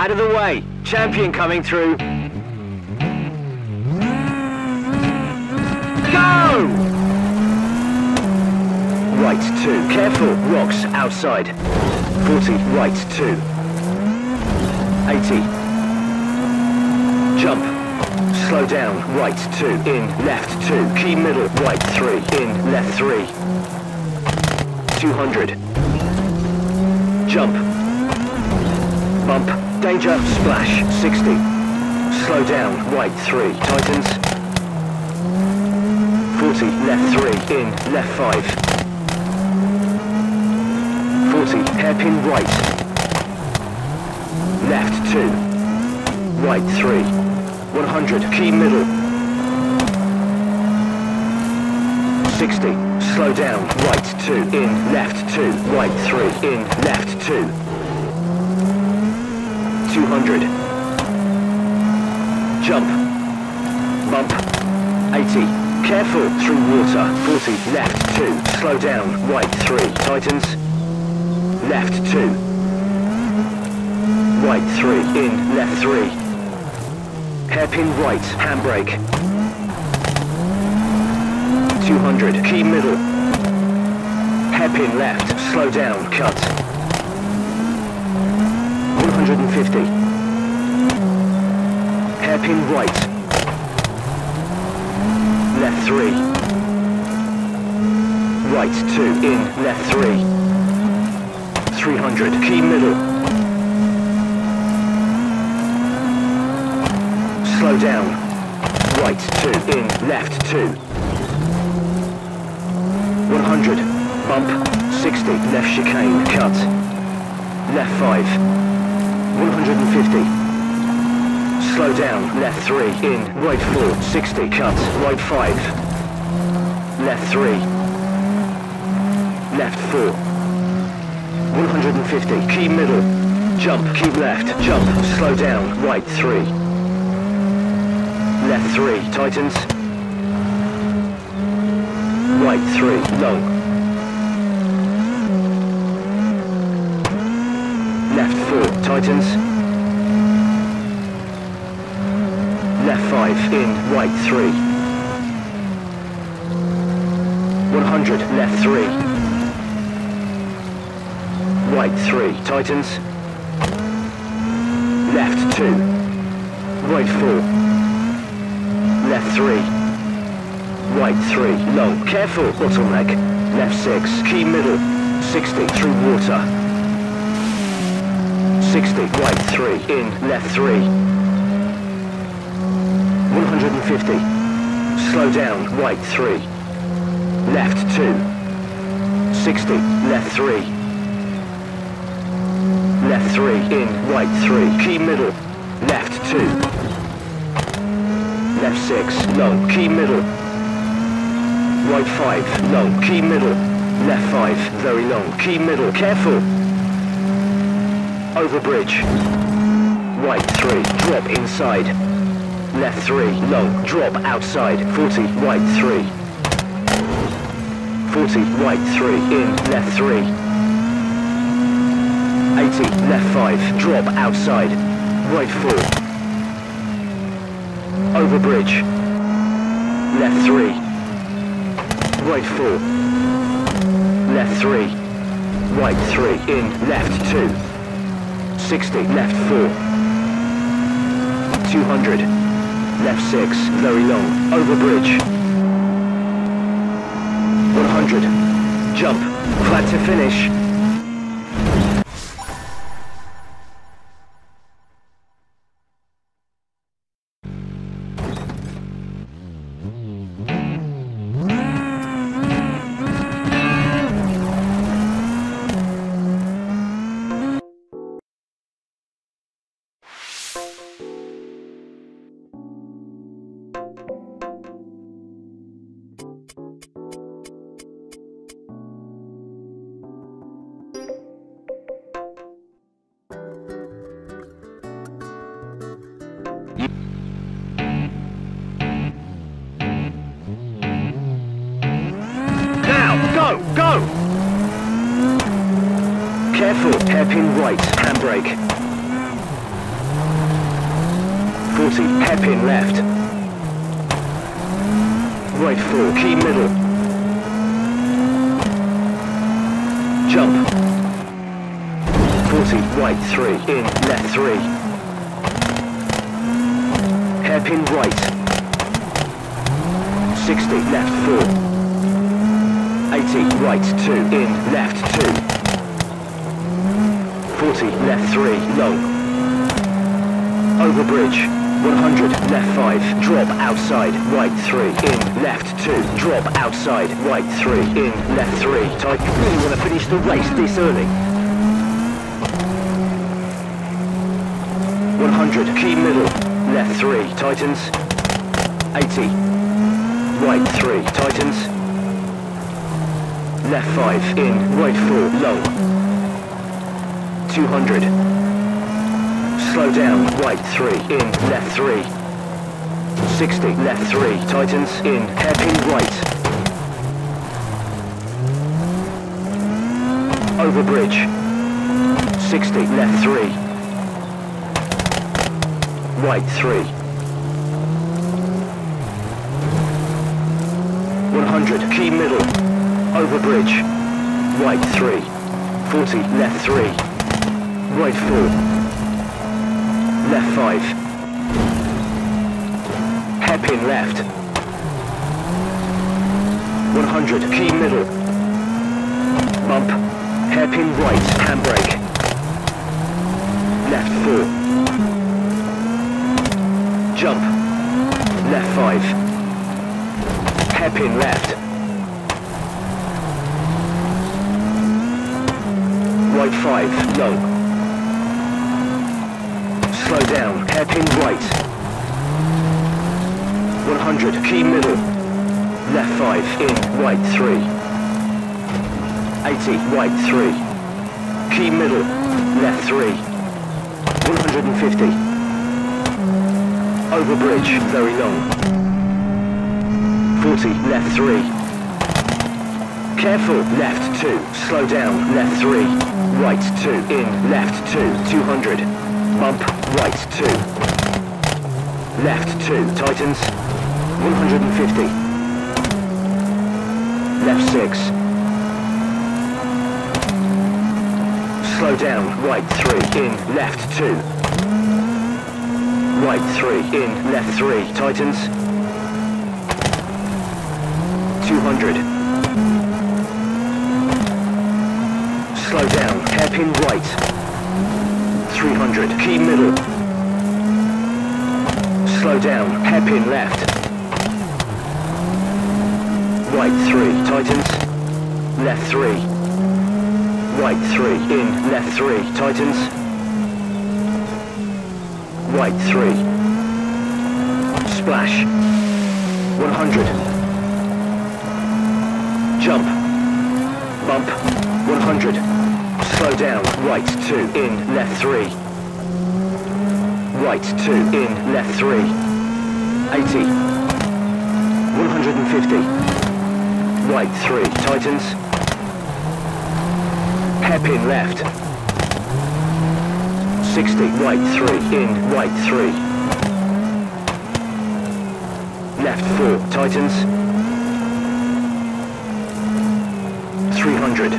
Out of the way. Champion coming through. Go! Right two. Careful. Rocks outside. 40. Right two. 80. Jump. Slow down. Right two. In. Left two. Key middle. Right three. In. Left three. 200. Jump. Bump. Danger. Splash. 60. Slow down. Right three. Tightens. 40. Left three. In. Left five. 40. Hairpin right. Left two. Right three. 100. Key middle. 60. Slow down, right two, in, left two, right three, in, left two. 200. Jump. Bump. 80. Careful, through water. 40, left two. Slow down, right three. Tightens. Left two. Right three, in, left three. Hairpin right, handbrake. 200, key middle. Hairpin left, slow down, cut. 150. Hairpin right. Left three. Right two, in, left three. 300, key middle. Slow down. Right two, in, left two. 100, bump, 60, left chicane, cut, left 5, 150, slow down, left 3, in, right 4, 60, cut, right 5, left 3, left 4, 150, key middle, jump, keep left, jump, slow down, right 3, left 3, tightens, right three, long. Left four, tightens. Left five, in, right three. 100, left three. Right three, tightens. Left two. Right four. Left three. Right three, long, careful, bottleneck, left six, key middle, 60, through water, 60, right three, in, left three, 150, slow down, right three, left two, 60, left three, in, right three, key middle, left two, left six, long, key middle, right five, long, key middle, left five, very long, key middle, careful, over bridge, right three, drop inside, left three, long, drop outside, 40, right three, 40, right three, in, left three, 80, left five, drop outside, right four, over bridge, left three, right four, left three, right three, in, left two, 60, left four, 200, left six, very long, over bridge, 100, jump, flat to finish. Careful, hairpin right, handbrake. 40, hairpin left. Right 4, key middle. Jump. 40, right 3, in, left 3. Hairpin right. 60, left 4. 80, right 2, in, left 2. 40, left 3, long. Over bridge, 100, left 5, drop outside, right 3, in, left 2, drop outside, right 3, in, left 3, tight, really want to finish the race this early. 100, key middle, left 3, tightens, 80, right 3, tightens, left 5, in, right 4, low, 200. Slow down, right 3, in, left 3. 60, left 3, tightens, in, hairpin right. Over bridge. 60, left 3. Right 3. 100, key middle. Over bridge. Right 3. 40, left 3. Right 4. Left 5. Hairpin left. 100, key middle. Bump. Hairpin right, handbrake. Left 4. Jump. Left 5. Hairpin left. Right 5, low. Slow down, hairpin right. 100, key middle. Left 5, in, right 3. 80, right 3. Key middle, left 3. 150. Over bridge, very long. 40, left 3. Careful, left 2. Slow down, left 3. Right 2, in, left 2. 200. Bump, right 2. Left 2, tightens. 150. Left 6. Slow down, right 3, in, left 2. Right 3, in, left 3, tightens. 200. Slow down, hairpin right. 300, key middle. Slow down, hairpin left. Right 3, tightens. Left 3. Right 3, in, left 3, tightens. Right 3. Splash. 100. Jump. Bump. 100. Slow down, right 2, in, left 3. Right 2, in, left 3. 80. 150. Right 3, tightens. Hairpin left. 60, right 3, in, right 3. Left 4, tightens. 300.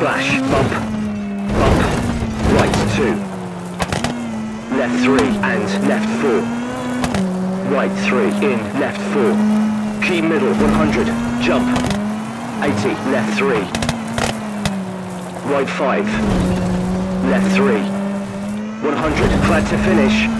Splash, bump, bump, right 2, left 3 and left 4, right 3, in, left 4, key middle 100, jump, 80, left 3, right 5, left 3, 100, glad to finish.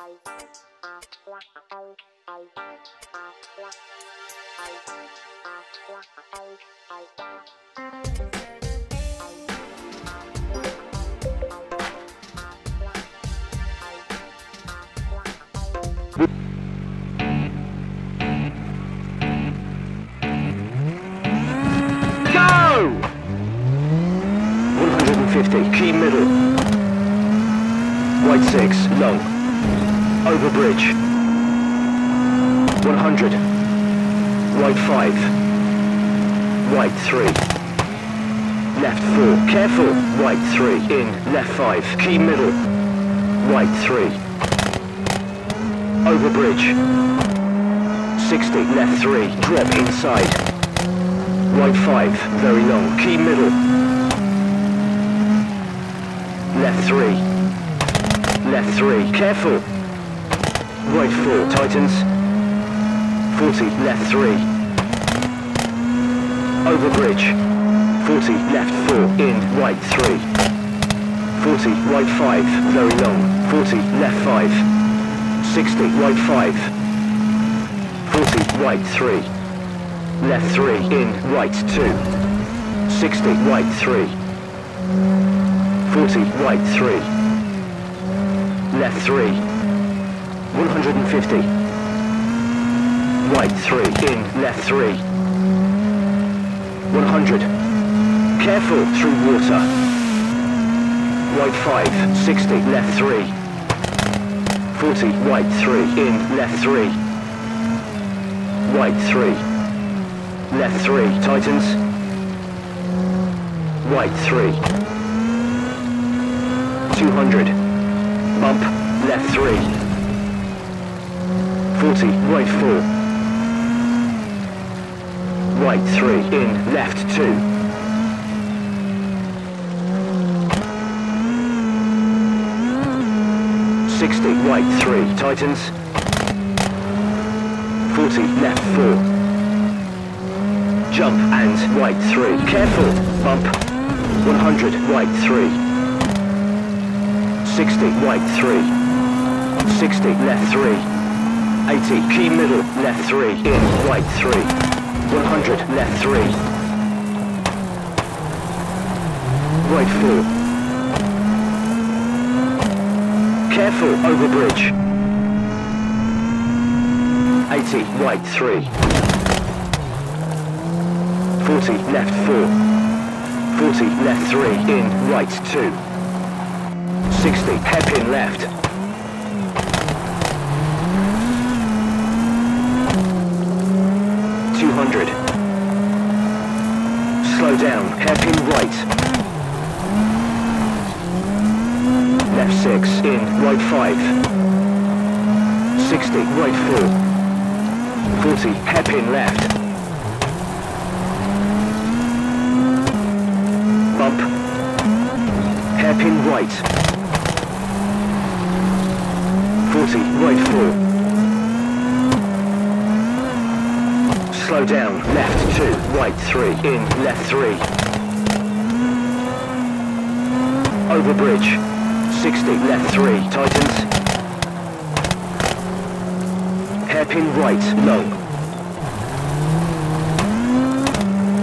150, key middle. White 6, long. Over bridge. 100. White 5. White 3. Left 4. Careful. White 3. In. Left 5. Key middle. White 3. Over bridge. 60. Left 3. Drop inside. White 5. Very long. Key middle. Left 3. Left 3. Careful. Right 4. Tightens. 40. Left 3. Over bridge. 40. Left 4. In. Right 3. 40. Right 5. Very long. 40. Left 5. 60. Right 5. 40. Right 3. Left 3. In. Right 2. 60. Right 3. 40, right 3. Left 3. 150. Right 3. In, left 3. 100. Careful, through water. Right 5. 60, left 3. 40, right 3. In, left 3. Right 3. Left 3. Tightens. Right 3. 200. Bump. Left 3. 40. Right 4. Right 3. In. Left 2. 60. Right 3. Tightens. 40. Left 4. Jump and right 3. Careful. Bump. 100. Right 3. 60, right 3. 60, left 3. 80, key middle, left 3. In, right 3. 100, left 3. Right 4. Careful, over bridge. 80, right 3. 40, left 4. 40, left 3. In, right 2. 60, hairpin left. 200. Slow down, hairpin right. Left 6, in, right 5. 60, right 4. 40, hairpin left. Bump. Hairpin right. 40, right 4. Slow down, left 2, right 3, in, left 3. Over bridge, 60, left 3, tightens. Hairpin right, long.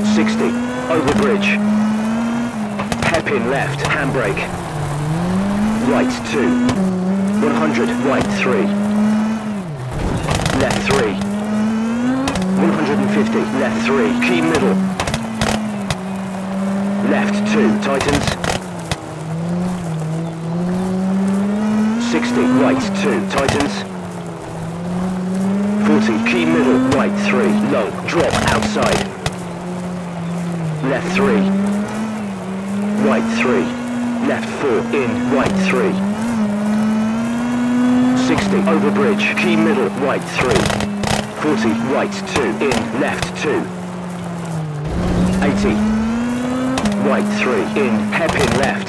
60, over bridge. Hairpin left, handbrake. Right 2. 100, right 3. Left 3. 150, left 3. Key middle. Left 2, tightens. 60, right 2, tightens. 40, key middle, right 3. Long, drop, outside. Left 3. Right 3. Left 4, in, right 3. 60, over bridge, key middle, right 3. 40, right 2, in, left 2. 80, right 3, in, hairpin left.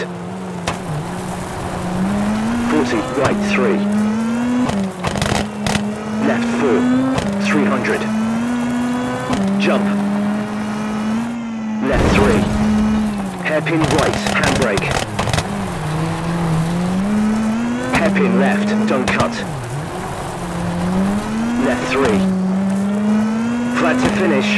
40, right 3. Left 4, 300. Jump. Left 3. Hairpin right, handbrake. Hairpin left, don't cut. Set 3. Flat to finish.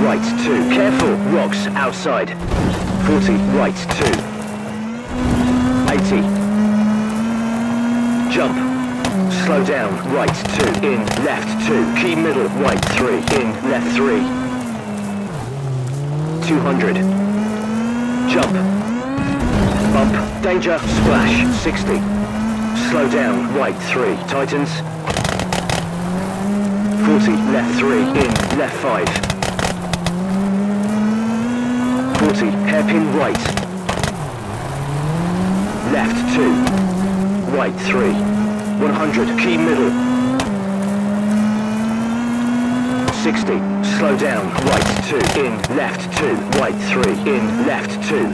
Right 2, careful, rocks outside. 40, right 2. 80. Jump. Slow down, right 2, in, left 2. Key middle, right 3, in, left 3. 200. Jump. Bump, danger, splash, 60. Slow down, right 3, tightens. 40, left 3, in, left 5. 40, hairpin right. Left 2. Right 3. 100, key middle. 60, slow down. Right 2, in, left 2. Right 3, in, left 2.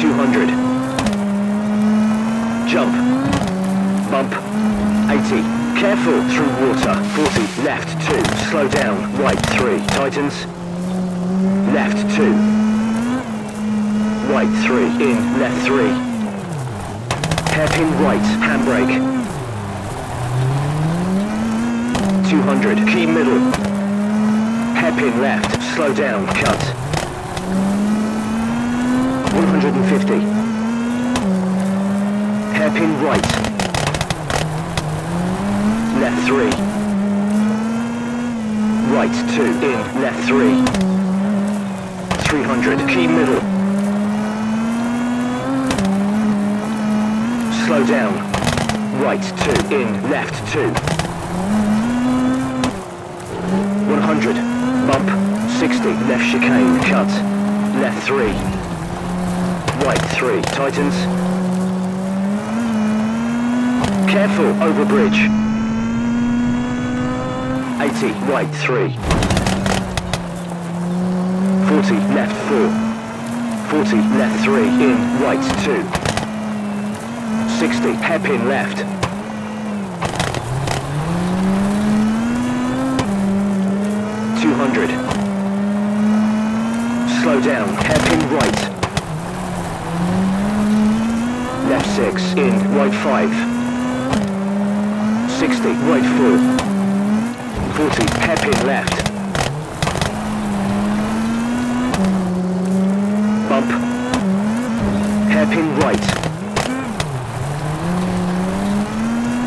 200. Jump. Bump. 80, careful through water. 40, left 2. Slow down. Right 3, tightens. Left 2. Right 3. In. Left 3. Hairpin right. Handbrake. 200. Key middle. Hairpin left. Slow down. Cut. 150. Hairpin right. Left 3. Right 2. In. Left 3. 300, key middle. Slow down. Right 2, in, left 2. 100, bump. 60, left chicane, cut. Left 3. Right 3, tightens. Careful, over bridge. 80, right 3. 40, left 4. 40, left 3, in, right 2. 60, hairpin left. 200. Slow down, hairpin right. Left 6, in, right 5. 60, right 4. 40, hairpin left. Bump. Hairpin right.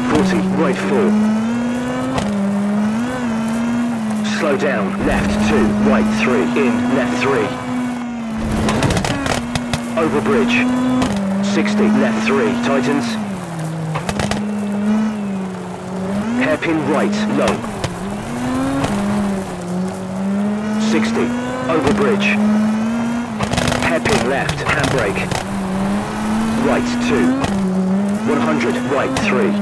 40, right 4. Slow down, left 2, right 3, in, left 3. Over bridge. 60, left 3, tightens. Hairpin right, long. 60, over bridge. Hairpin left, handbrake. Right 2. 100, right 3.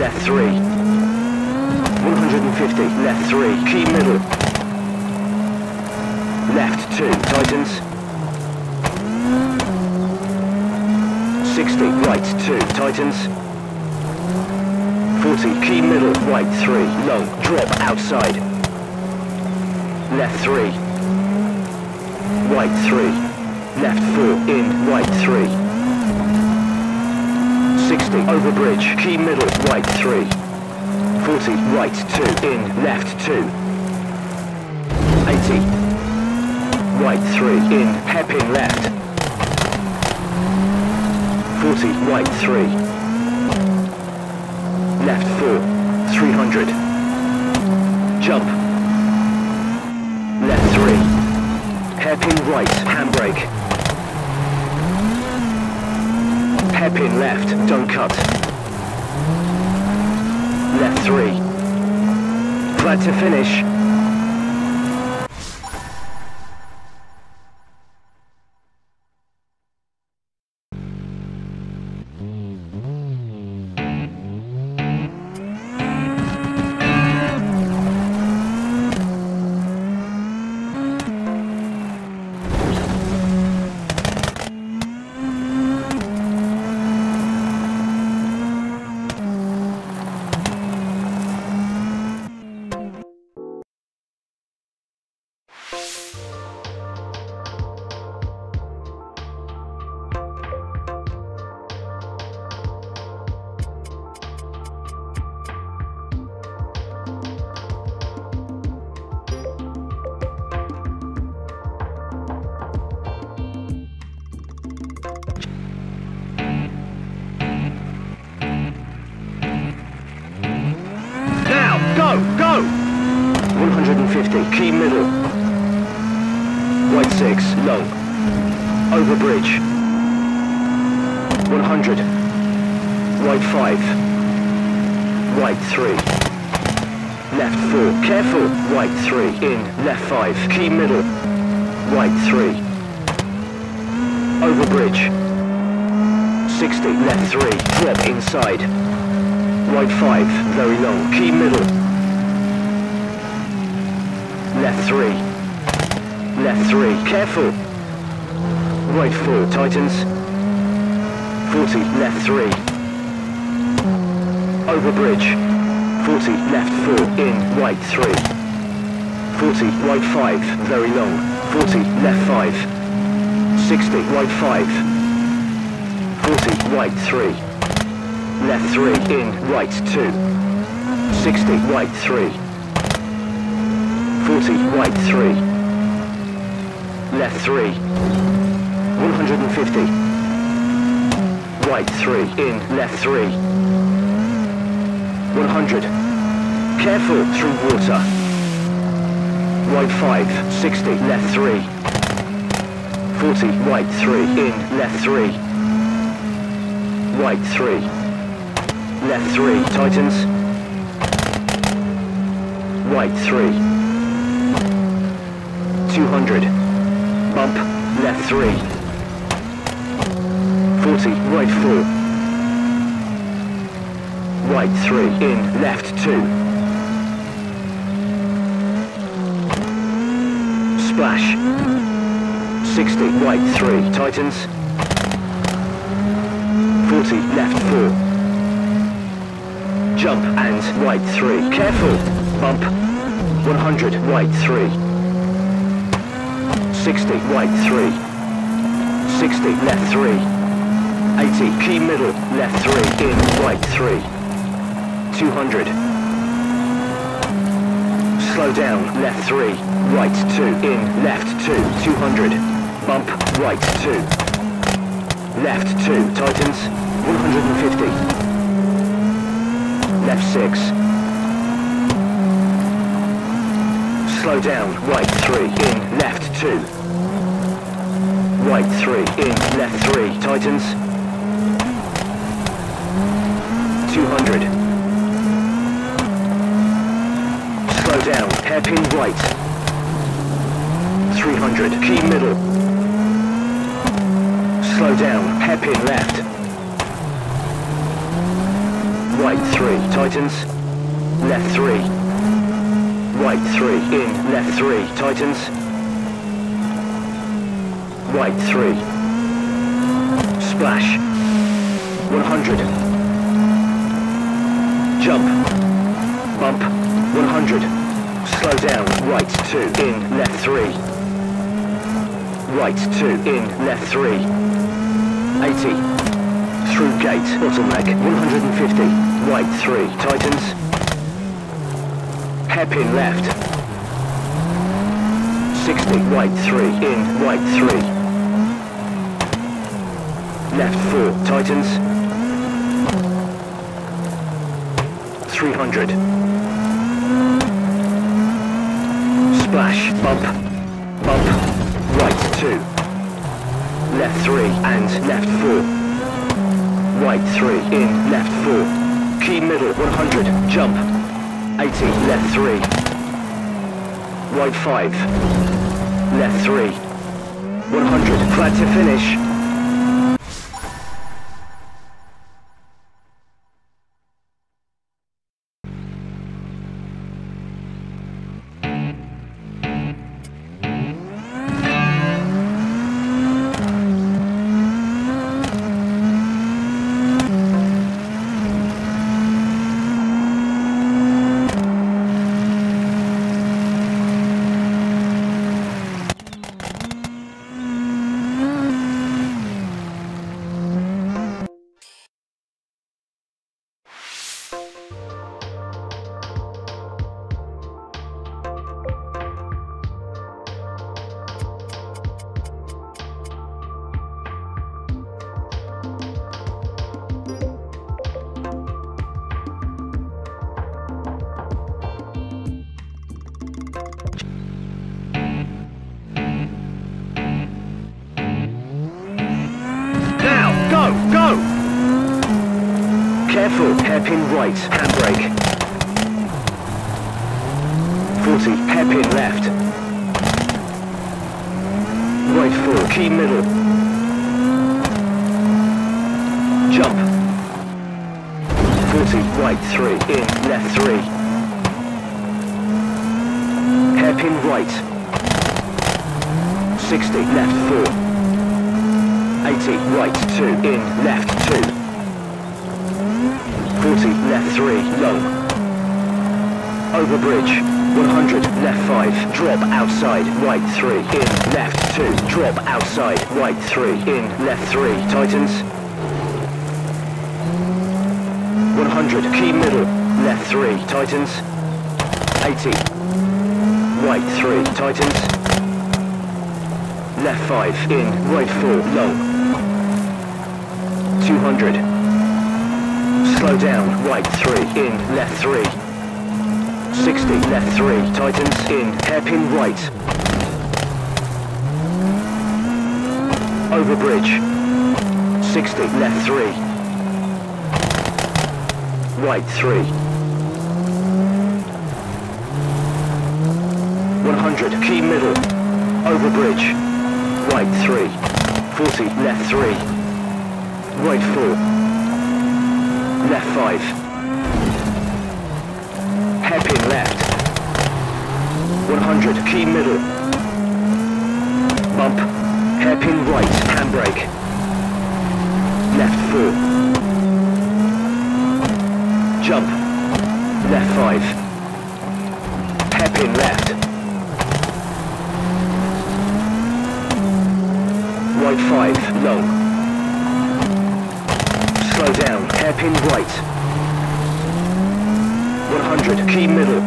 Left 3. 150, left 3, key middle. Left 2, tightens. 60, right 2, tightens. 40, key middle, right 3, long, drop outside. Left 3. Right 3, left 4, in, right 3. 60, over bridge, key middle, right 3. 40, right 2, in, left 2. 80, right 3, in, hairpin left. 40, right 3. Left 4, 300. Jump. Left 3. Hairpin right, handbrake. Hairpin left, don't cut. Left 3. Flat to finish. Go, go! 150, key middle. Right 6, long. Over bridge. 100. Right 5. Right 3. Left 4, careful. Right 3, in. Left 5, key middle. Right 3. Over bridge. 60, left 3, drop inside. Right 5, very long, key middle. Left 3. Left 3. Careful. Right 4. Tightens. 40. Left 3. Over bridge. 40. Left 4. In. Right 3. 40. Right 5. Very long. 40. Left 5. 60. Right 5. 40. Right 3. Left 3. In. Right 2. 60. Right 3. 40, right 3. Left 3. 150. Right 3, in, left 3. 100. Careful, through water. Right 5, 60, left 3. 40, right 3, in, left 3. Right 3. Left 3, tightens. Right 3. 200. Bump. Left 3. 40. Right 4. Right 3. In. Left 2. Splash. 60. Right 3. Tightens. 40. Left 4. Jump and right 3. Careful. Bump. 100. Right 3. 60, right 3. 60, left 3. 80, key middle, left 3, in, right 3. 200. Slow down, left 3, right 2, in, left 2, 200. Bump, right 2. Left 2, tightens, 150. Left 6. Slow down, right 3, in, left 2. Right 3, in, left 3, tightens. 200. Slow down, hairpin right. 300, key middle. Slow down, hairpin left. Right 3, tightens. Left 3. Right 3, in, left 3, tightens. Right 3. Splash. 100. Jump. Bump. 100. Slow down. Right 2. In. Left 3. Right 2. In. Left 3. 80. Through gate. Bottom leg. 150. Right 3. Tightens. Hairpin left. 60. Right 3. In. Right 3. Left 4, tightens. 300. Splash, bump, bump, right 2, left 3 and left 4, right 3 in, left 4, key middle 100, jump, 80, left 3, right 5, left 3, 100, flat to finish. Careful, hairpin right, handbrake. 40, hairpin left. Right 4, key middle. Jump. 40, right 3, in, left 3. Hairpin right. 60, left 4. 80, right 2, in, left 2. 40, left 3, long. Over bridge, 100, left 5, drop outside, right 3, in, left 2, drop outside, right 3, in, left 3, tightens. 100, key middle, left 3, tightens. 80, right 3, tightens. Left 5, in, right 4, long. 200. Slow down, right 3, in, left 3. 60, left 3, tightens, in, hairpin right. Over bridge. 60, left 3. Right 3. 100, key middle. Over bridge. Right 3. 40, left 3. Right 4. Left 5. Hairpin left. 100, key middle. Bump. Hairpin right, handbrake. Left 4. Jump. Left 5. Hairpin left. Right 5, long. Slow down, hairpin right. 100, key middle.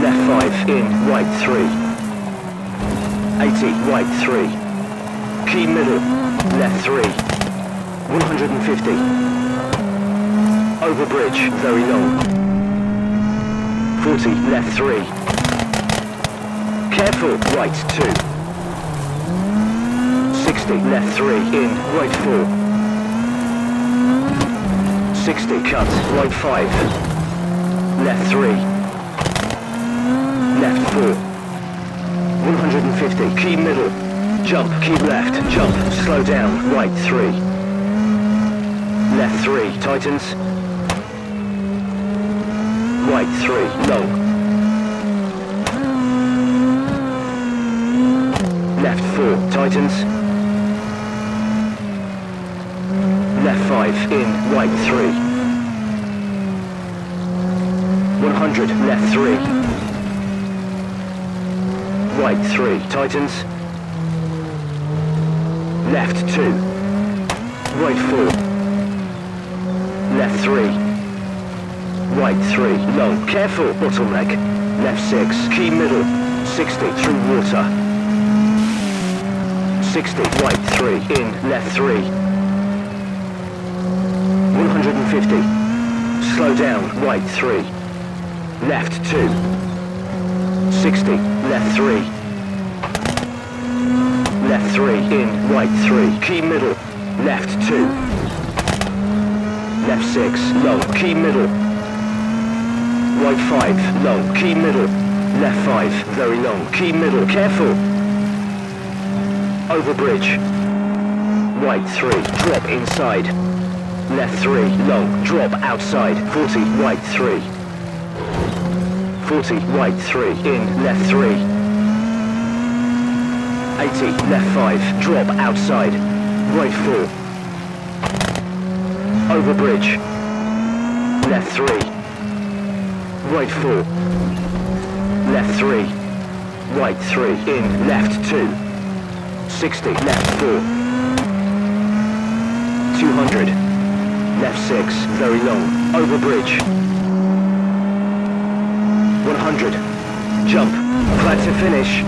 Left 5, in, right 3. 80, right 3. Key middle, left 3. 150. Over bridge, very long. 40, left 3. Careful, right 2. 60, left 3, in, right 4. 60, cut, right 5, left 3, left 4, 150, key middle, jump, key left, jump, slow down, right 3, left 3, tightens, right 3, long, left 4, tightens, left 5, in, right 3. 100, left 3. Right 3, tightens. Left 2. Right 4. Left 3. Right 3, long. Careful, bottleneck. Left 6, key middle. 60, through water. 60, right 3, in, left 3. 150. Slow down, right 3. Left 2. 60, left 3. Left 3, in, right 3. Key middle, left 2. Left 6, long, key middle. Right 5, long, key middle. Left 5, very long, key middle. Careful. Over bridge. Right 3, drop inside. Left 3, long, drop outside. 40, right 3. 40, right 3, in, left 3. 80, left 5, drop outside. Right 4. Over bridge. Left 3. Right 4. Left 3. Right 3, in, left 2. 60, left 4. 200, left 6, very long, over bridge. 100, jump, flat to finish.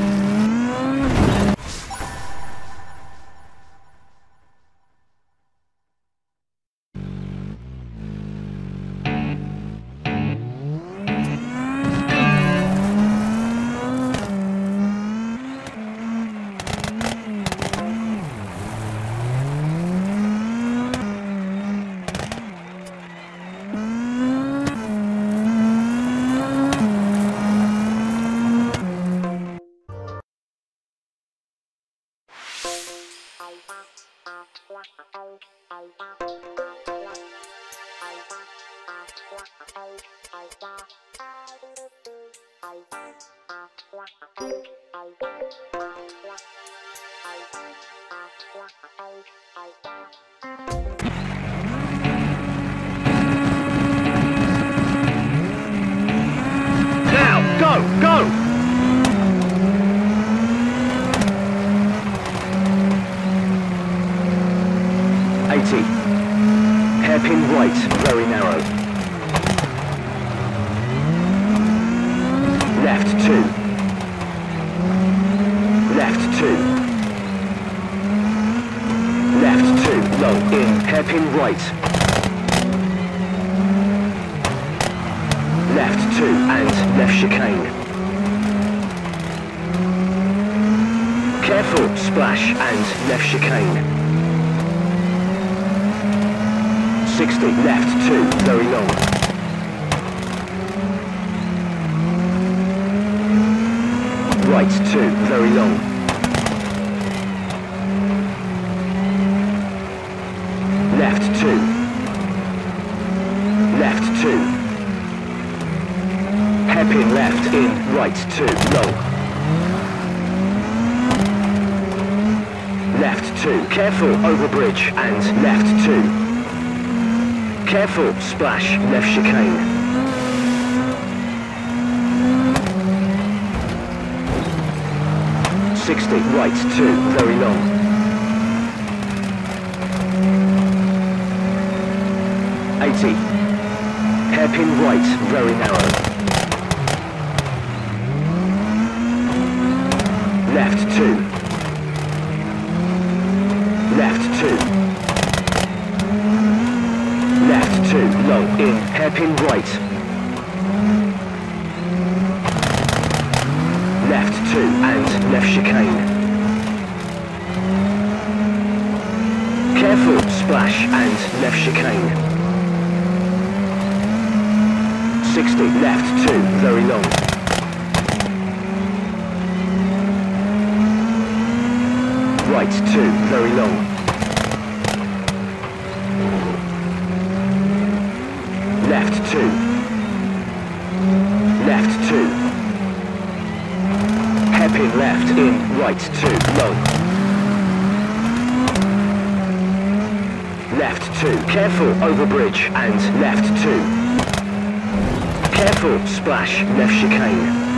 Careful, splash, left chicane. Right 2, very long. Hairpin right, very narrow. Left 2. Left 2, low, in, hairpin right. Left 2 and left chicane. Careful, splash and left chicane. 60, left 2, very long. Right 2, very long. Left 2. Hairpin left, in, right 2, long. Left 2, careful, over bridge, and left 2. Careful, splash, left chicane.